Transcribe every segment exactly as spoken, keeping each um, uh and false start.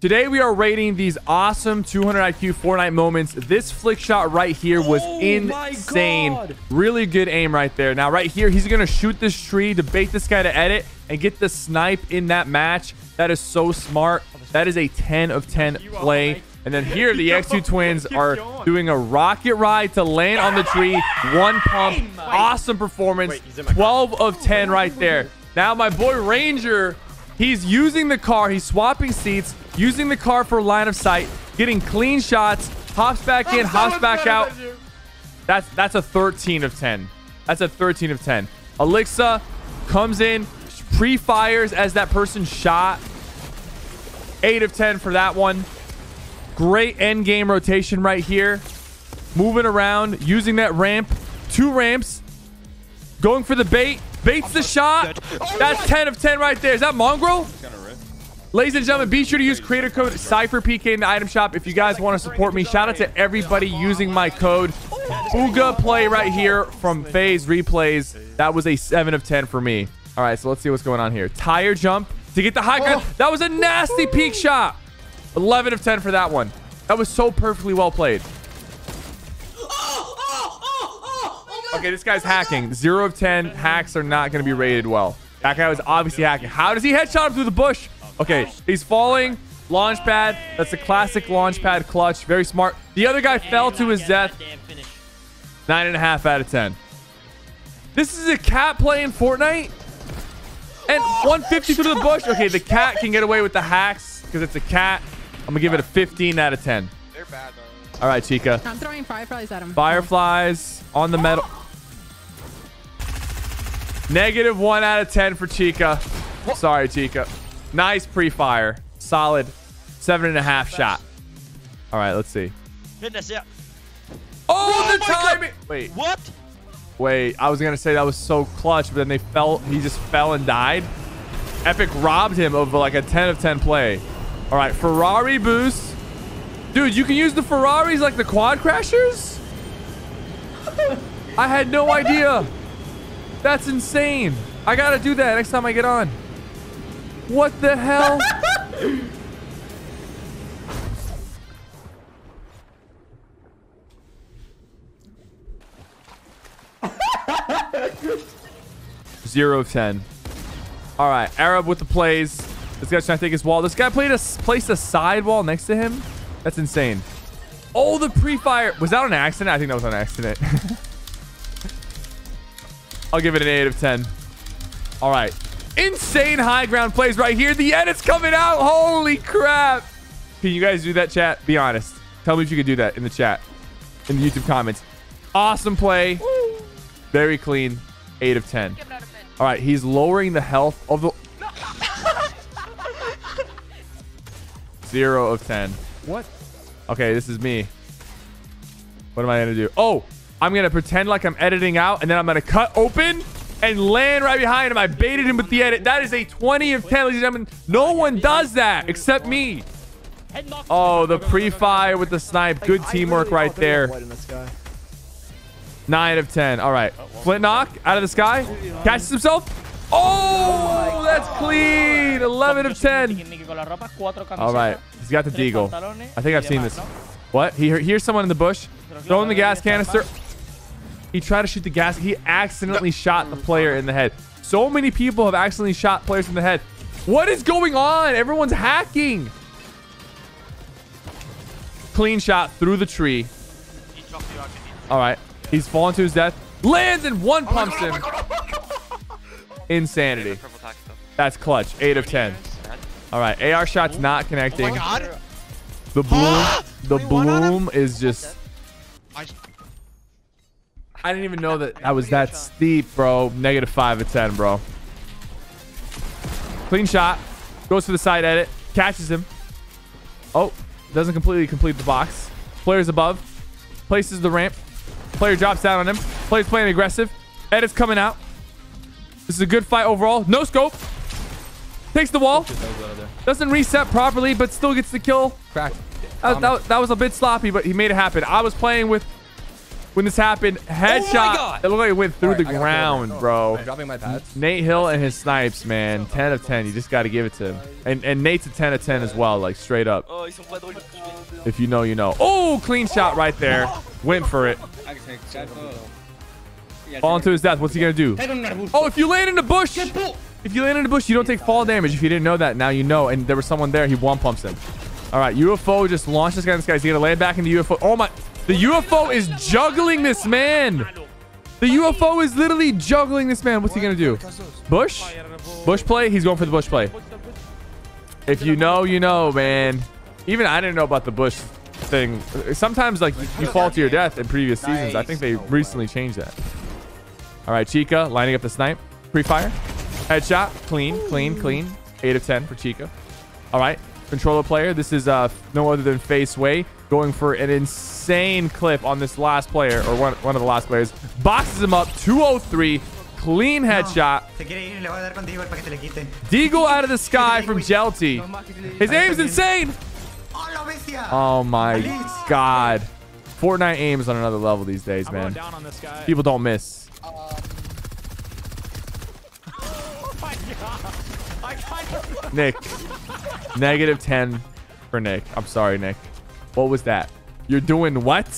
Today we are rating these awesome two hundred I Q Fortnite moments. This flick shot right here was oh insane. Really good aim right there. Now right here, he's going to shoot this tree to bait this guy to edit and get the snipe in that match. That is so smart. That is a ten of ten play. And then here, the X two twins are doing a rocket ride to land on the tree. One pump. Awesome performance. twelve of ten right there. Now my boy Ranger, he's using the car. He's swapping seats. Using the car for line of sight, getting clean shots, hops back in, hops back out. That's that's a thirteen of ten. That's a thirteen of ten. Alexa comes in, pre-fires as that person shot. eight of ten for that one. Great end game rotation right here. Moving around, using that ramp. Two ramps. Going for the bait. Baits the shot. That's ten of ten right there. Is that Mongrel? Ladies and gentlemen, be sure to use creator code CypherPK in the item shop if you guys want to support me. Shout out to everybody using my code. Bugha play right here from FaZe Replays. That was a seven of ten for me. All right, so let's see what's going on here. Tire jump to get the high ground. That was a nasty peak shot. eleven of ten for that one. That was so perfectly well played. Okay, this guy's hacking. zero of ten. Hacks are not going to be rated well. That guy was obviously hacking. How does he headshot him through the bush? Okay, he's falling. Launch pad. That's a classic launch pad clutch. Very smart. The other guy fell to his death. Nine and a half out of ten. This is a cat play in Fortnite. And one fifty through the bush. Okay, the cat can get away with the hacks because it's a cat. I'm going to give it a fifteen out of ten. They're bad, though. All right, Chica. I'm throwing fireflies at him. Fireflies on the metal. Negative one out of ten for Chica. Sorry, Chica. Nice pre-fire. Solid seven and a half shot. All right, let's see. Fitness, yeah. Oh, oh the timing. Wait. What? Wait, I was going to say that was so clutch, but then they fell. He just fell and died. Epic robbed him of like a ten of ten play. All right, Ferrari boost. Dude, you can use the Ferraris like the quad crashers? I had no idea. That's insane. I got to do that next time I get on. What the hell? zero of ten. All right, Arab with the plays. This guy's trying to take his wall. This guy played a, placed a sidewall next to him. That's insane. Oh, the pre-fire. Was that an accident? I think that was an accident. I'll give it an eight of ten. All right. Insane high ground plays right here. The edit's coming out. Holy crap. Can you guys do that, chat? Be honest. Tell me if you could do that in the chat, in the YouTube comments. Awesome play. Woo. Very clean. eight of ten. All right. He's lowering the health of the... No. zero of ten. What? Okay. This is me. What am I going to do? Oh, I'm going to pretend like I'm editing out, and then I'm going to cut open and land right behind him. I baited him with the edit. That is a twenty of ten, ladies and gentlemen. No one does that except me. Oh, the pre-fire with the snipe. Good teamwork right there. nine of ten. All right. Flint knock out of the sky. Catches himself. Oh, that's clean. eleven of ten. All right. He's got the deagle. I think I've seen this. What? He hears someone in the bush. Throwing the gas canister. He tried to shoot the gas. He accidentally shot the player in the head. So many people have accidentally shot players in the head. What is going on? Everyone's hacking. Clean shot through the tree. All right. He's fallen to his death. Lands and one pumps him. Insanity. That's clutch. eight of ten. All right. A R shot's not connecting. The bloom. The bloom is just... I didn't even know that I was that steep, bro. Negative five of ten, bro. Clean shot. Goes for the side edit. Catches him. Oh, doesn't completely complete the box. Player's above. Places the ramp. Player drops down on him. Player's playing aggressive. Edit's coming out. This is a good fight overall. No scope. Takes the wall. Doesn't reset properly, but still gets the kill. Cracked. That, that, that was a bit sloppy, but he made it happen. I was playing with... when this happened. Headshot. Oh, it looked like it went through right, the ground, no, bro. I'm dropping my pads. Nate Hill and his snipes, man. ten of ten. You just got to give it to him. And, and Nate's a ten of ten as well, like straight up. If you know, you know. Oh, clean shot right there. Went for it. Fall into his death. What's he going to do? Oh, if you land in the bush. If you land in the bush, you don't take fall damage. If you didn't know that, now you know. And there was someone there. He one pumps him. All right, U F O just launched this guy. This guy's gonna land back into U F O. Oh my! The U F O is juggling this man. The U F O is literally juggling this man. What's he gonna do? Bush? Bush play? He's going for the bush play. If you know, you know, man. Even I didn't know about the bush thing. Sometimes like you fall to your death in previous seasons. I think they recently changed that. All right, Chica lining up the snipe. Pre-fire. Headshot. Clean, clean, clean. Eight of ten for Chica. All right. Controller player. This is uh no other than Faceway going for an insane clip on this last player, or one, one of the last players. Boxes him up. two oh three. Clean headshot. Deagle out of the sky from Jelty. His aim's insane. Oh my god. Fortnite aim is on another level these days, man. People don't miss. Oh my god. Nick, negative ten for Nick. I'm sorry, Nick. What was that? You're doing what?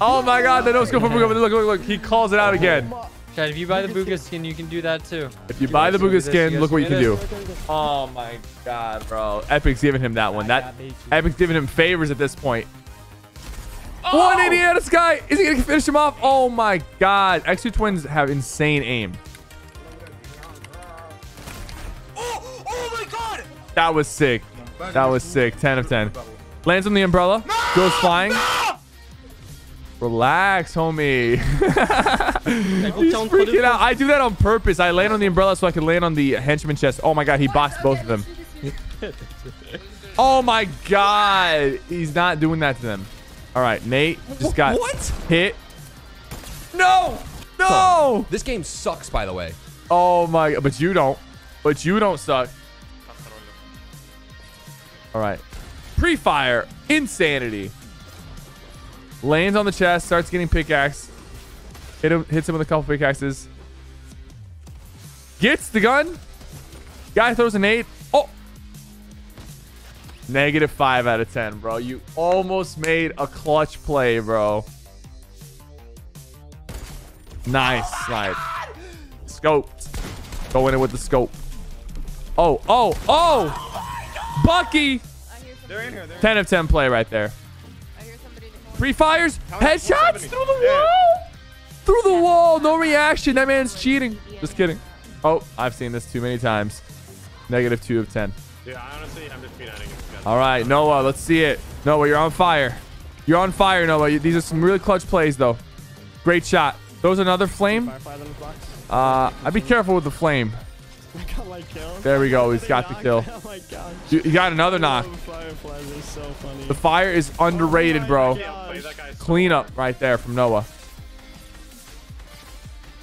Oh my god, the no scope for Bugha. Look, look, look. He calls it out again. Chad, if you buy the Bugha skin, you can do that too. If you buy the Bugha skin, look what you can do. Oh my god, bro. Epic's giving him that one. That Epic's giving him favors at this point. one eighty out of sky. Is he gonna finish him off? Oh my god. X two twins have insane aim. That was sick. That was sick. ten of ten. Lands on the umbrella. No, goes flying. No! Relax, homie. He's freaking out. I do that on purpose. I land on the umbrella so I can land on the henchman chest. Oh my god, he boxed both of them. Oh my god. He's not doing that to them. All right, Nate just got what? hit. No. No. This game sucks, by the way. Oh my god. But you don't. But you don't suck. All right, pre-fire insanity. Lands on the chest, starts getting pickaxe. Hit him, hits him with a couple pickaxes. Gets the gun. Guy throws an eight. Oh, negative five out of ten, bro. You almost made a clutch play, bro. Nice slide. Scope. Go in it with the scope. Oh, oh, oh. Bucky, they're in here, they're ten of ten play right there. I hear somebody free fires, headshots through the wall, through the wall, no reaction. That man's cheating. Just kidding. Oh, I've seen this too many times. Negative two of ten. Yeah, honestly, I'm just being out of All right, Noah, let's see it. Noah, you're on fire. You're on fire, Noah. These are some really clutch plays, though. Great shot. Throws another flame. Uh, I'd be careful with the flame. There we go. He's got the kill. He got another knock. The fire is underrated, bro. Clean up right there from Noah.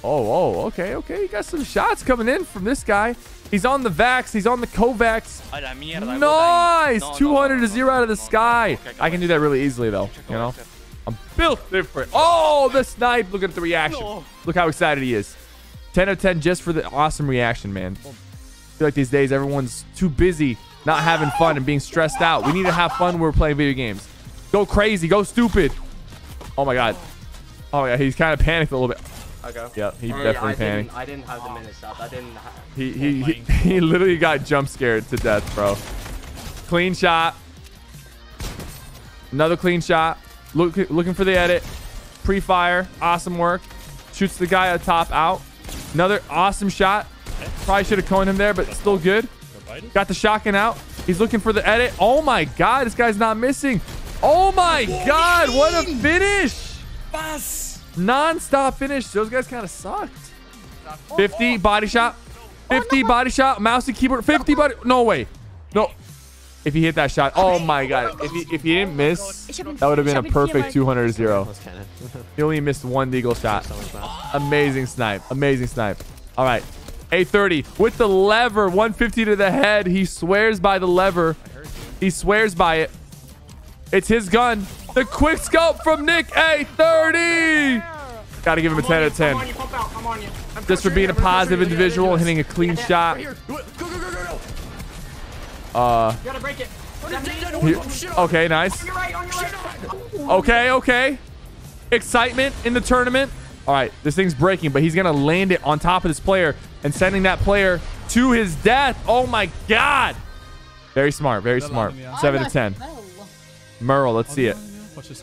Oh, oh, okay, okay. You got some shots coming in from this guy. He's on the Vax. He's on the Kovaaks. Nice. two hundred to zero out of the sky. I can do that really easily, though. You know, I'm built different. Oh, the snipe. Look at the reaction. Look how excited he is. ten out of ten just for the awesome reaction, man. I feel like these days everyone's too busy not having fun and being stressed out. We need to have fun when we're playing video games. Go crazy. Go stupid. Oh, my God. Oh, my God. He's kind of panicked a little bit. Okay. Yep, he oh, definitely yeah, I panicked. Didn't, I didn't have the minutes up. I didn't have... He, he, he, he literally got jump scared to death, bro. Clean shot. Another clean shot. Look, looking for the edit. Pre-fire. Awesome work. Shoots the guy at top out. Another awesome shot. Probably should have coned him there, but still good. Got the shotgun out. He's looking for the edit. Oh my god, this guy's not missing. Oh my god, what a finish. Non-stop finish. Those guys kind of sucked. fifty body shot. fifty body shot. Mouse and keyboard. fifty body. No way. No. If he hit that shot. Oh my god. If he, if he didn't miss, that would have been a perfect two hundred to zero. He only missed one deagle shot. Amazing snipe. Amazing snipe. All right. A thirty with the lever. one fifty to the head. He swears by the lever. He swears by it. It's his gun. The quick scope from Nick A thirty. Gotta give him a ten out of ten. Just for being a positive individual, hitting a clean shot. Uh. Okay, nice. Okay, okay. Excitement in the tournament. All right, this thing's breaking, but he's gonna land it on top of this player and sending that player to his death. Oh my God. Very smart, very smart. seven to ten. Merle, let's see it.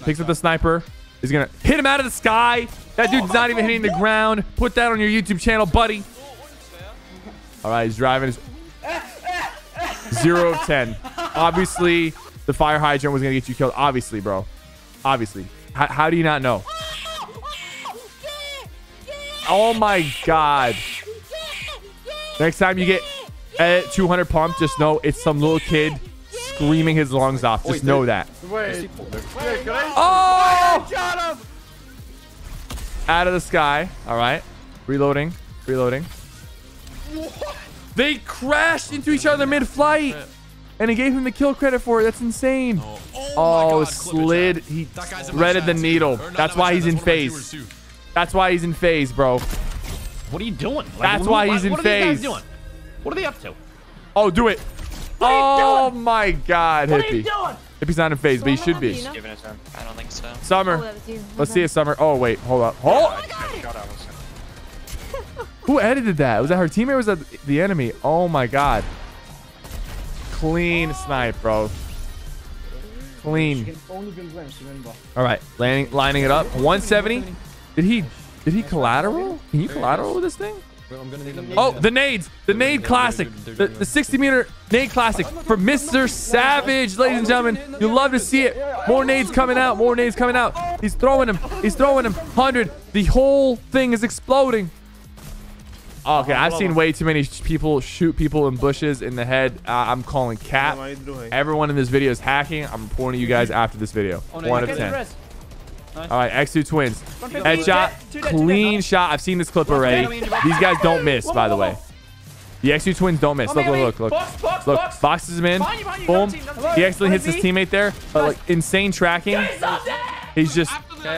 Picks up the sniper. He's gonna hit him out of the sky. That dude's not even hitting the ground. Put that on your YouTube channel, buddy. All right, he's driving. His zero of ten. Obviously, the fire hydrant was gonna get you killed. Obviously, bro. Obviously. How, how do you not know? Oh my God. Next time you get at two hundred pump, just know it's some little kid screaming his lungs off. Just know that. Wait. Oh! Out of the sky. All right. Reloading. Reloading. They crashed into each other mid-flight. And he gave him the kill credit for it. That's insane. Oh, oh slid. He threaded the needle. That's why he's in phase. That's why he's in phase, bro. What are you doing? Like, That's why he's in phase. What are, what are they up to? Oh, do it. Oh, my God, Hippie. What are you doing? Hippie's not in phase, but he should be. I don't think so. Summer. Let's see it, Summer. Oh, wait. Hold up. Oh. Who edited that? Was that her teammate or was that the enemy? Oh, my God. Clean snipe, bro. Clean. All right. Landing, lining it up. one seventy. Did he did he collateral? Can you collateral with this thing? Oh, the nades. The nade classic. The, the sixty meter nade classic for Mister Savage, ladies and gentlemen. You'll love to see it. More nades coming out. More nades coming out. He's throwing him. He's throwing him. one hundred. The whole thing is exploding. Okay, I've seen way too many people shoot people in bushes in the head. Uh, I'm calling cap. Everyone in this video is hacking. I'm reporting you guys after this video. one of ten. Nice. All right, X two twins. Headshot, clean shot. I've seen this clip already. These guys don't miss, by the way. The X two twins don't miss. Look, look, look, look. Look, boxes him in. Boom. He actually hits his teammate there. But, like, insane tracking. He's just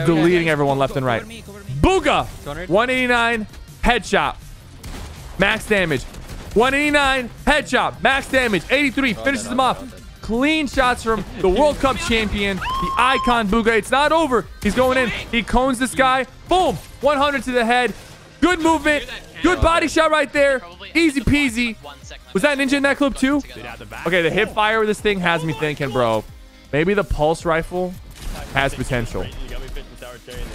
deleting everyone left and right. Bugha, one eighty-nine, headshot. Max damage. one eighty-nine, headshot. Max damage, eighty-three. Finishes him off. Clean shots from the World Cup champion, the icon Bugha. It's not over. He's going in. He cones this guy. Boom. one hundred to the head. Good movement. Good body shot right there. Easy peasy. Was that ninja in that clip too? Okay, the hip fire of this thing has me thinking, bro. Maybe the pulse rifle has potential.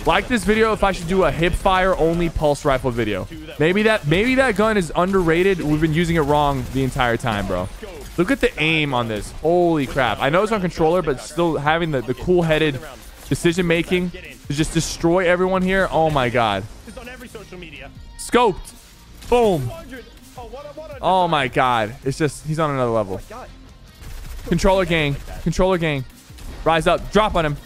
Like this video if I should do a hip fire only pulse rifle video. Maybe that maybe that gun is underrated. We've been using it wrong the entire time, bro. Look at the aim on this. Holy crap. I know it's on controller, but still having the, the cool-headed decision-making to just destroy everyone here. Oh, my God. Scoped. Boom. Oh, my God. It's just... He's on another level. Controller gang. Controller gang. Rise up. Drop on him.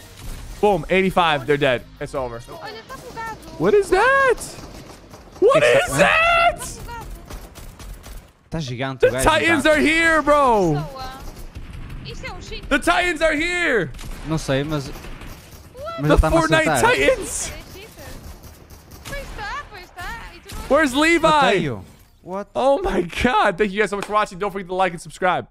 Boom. eighty-five. They're dead. It's over. What is that? What is that? The Titans are here, bro. The Titans are here. Não sei, mas the Fortnite Titans. Where's Levi? What? Oh my God! Thank you guys so much for watching. Don't forget to like and subscribe.